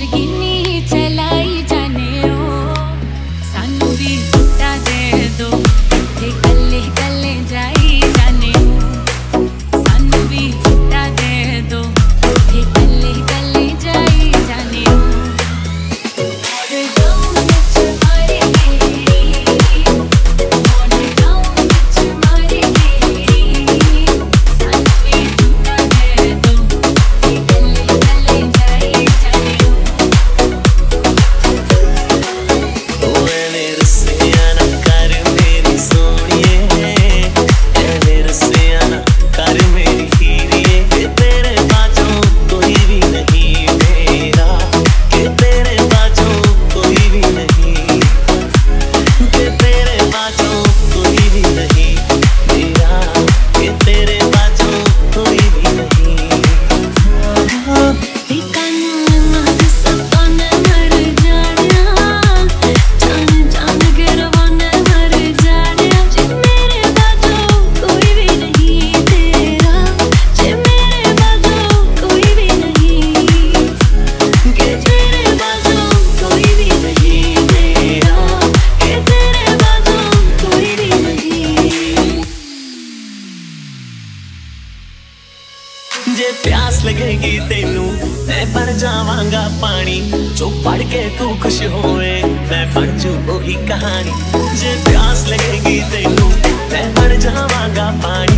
Lamborghini चलाई जाने ओ सानू भी टुटा दे दो ते गले गले जाई जाने ओ सानू भी टुटा दे दो ते गले गले जाई जाने ओ जे प्यास लगेगी तेनू मैं भर जावांगा पानी जो पढ़ के तू खुश होए मैं बन जू वही कहानी। जे प्यास लगेगी तेनू मैं भर जावांगा पानी।